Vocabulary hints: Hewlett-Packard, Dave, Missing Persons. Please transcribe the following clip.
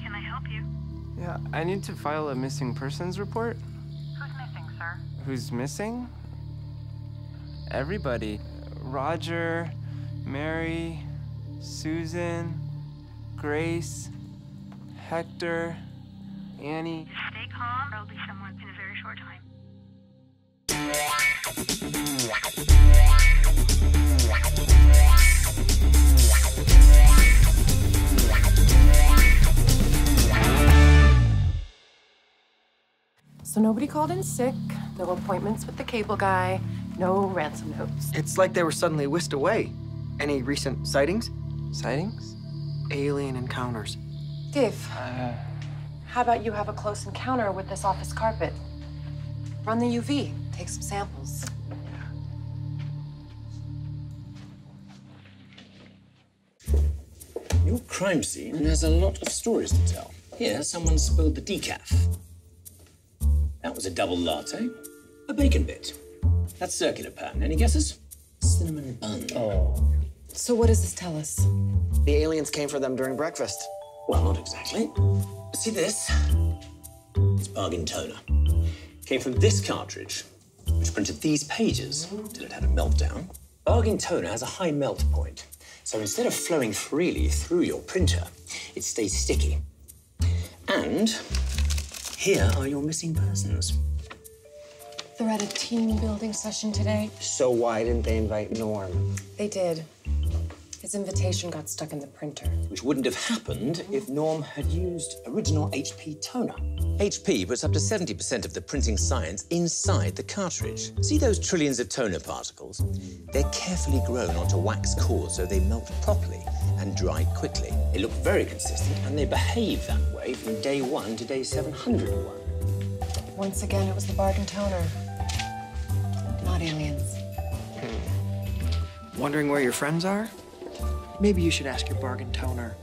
Can I help you? Yeah, I need to file a missing persons report. Who's missing, sir? Who's missing? Everybody. Roger, Mary, Susan, Grace, Hector, Annie. Stay calm. There'll be someone in a very short time. So nobody called in sick, no appointments with the cable guy, no ransom notes. It's like they were suddenly whisked away. Any recent sightings? Sightings? Alien encounters. Dave, how about you have a close encounter with this office carpet? Run the UV, take some samples. Your crime scene has a lot of stories to tell. Here, someone spilled the decaf. That was a double latte, a bacon bit. That circular pattern, any guesses? Cinnamon bun. Oh. So what does this tell us? The aliens came for them during breakfast. Well, not exactly. See this? It's bargain toner. Came from this cartridge, which printed these pages till it had a meltdown. Bargain toner has a high melt point, so instead of flowing freely through your printer, it stays sticky. And here are your missing persons. They're at a team-building session today. So why didn't they invite Norm? They did. His invitation got stuck in the printer. Which wouldn't have happened if Norm had used original HP toner. HP puts up to 70% of the printing science inside the cartridge. See those trillions of toner particles? They're carefully grown onto wax cores so they melt properly and dry quickly. They look very consistent and they behave that way from day one to day 701. Once again, it was the bargain toner. Not aliens. Wondering where your friends are? Maybe you should ask your bargain toner